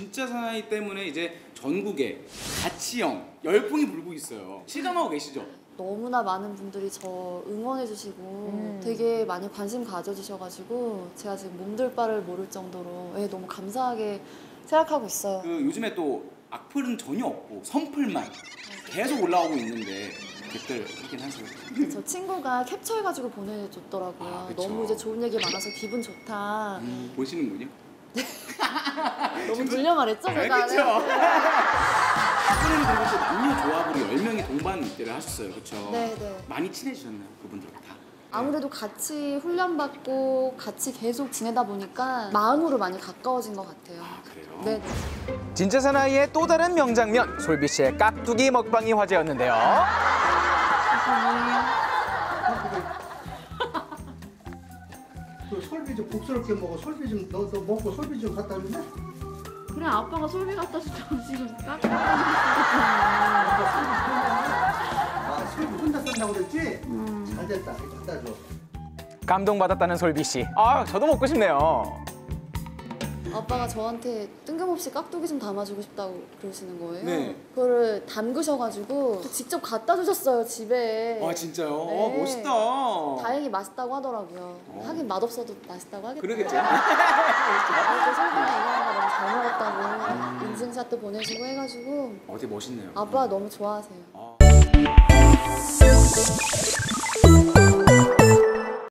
진짜 사나이 때문에 이제 전국에 가치형 열풍이 불고 있어요. 실감하고 계시죠? 너무나 많은 분들이 저 응원해주시고 되게 많이 관심 가져주셔가지고 제가 지금 몸둘 바를 모를 정도로 너무 감사하게 생각하고 있어요. 그 요즘에 또 악플은 전혀 없고 선플만 계속 올라오고 있는데 댓글 하긴 하세요. 저 친구가 캡처해가지고 보내줬더라고요. 아, 너무 이제 좋은 얘기 많아서 기분 좋다. 보시는군요? 너무 들려 말했죠? 제가. 학원에는 그리고 남녀 조합으로 10명이 동반 입대를 하셨어요. 그렇죠? 네네. 많이 친해지셨나요? 그분들 다? 아무래도 같이 훈련받고 같이 계속 지내다 보니까 마음으로 많이 가까워진 것 같아요. 아, 그래요? 네. 진짜 사나이의 또 다른 명장면, 솔비 씨의 깍두기 먹방이 화제였는데요. 솔비 좀 복스럽게 먹어. 솔비 좀 너 먹고 솔비 좀 갖다 줄래? 그래, 아빠가 솔비 갖다 주자고 지금 깍두기 아, 솔비 혼자 쓴다고 그랬지? 잘됐다. 갖다 줘. 감동받았다는 솔비 씨. 아, 저도 먹고 싶네요. 아빠가 저한테 뜬금없이 깍두기 좀 담아주고 싶다고 그러시는 거예요. 네. 그거를 담그셔가지고 직접 갖다 주셨어요, 집에. 아, 진짜요? 네. 아, 멋있다. 다행히 맛있다고 하더라고요. 하긴 맛없어도 맛있다고 하겠다. 그러겠죠. 아빠도 설비랑 이거랑 너무 잘 먹었다고 인증샷도 보내주고 해가지고. 되게 멋있네요. 아빠 너무 좋아하세요. 아.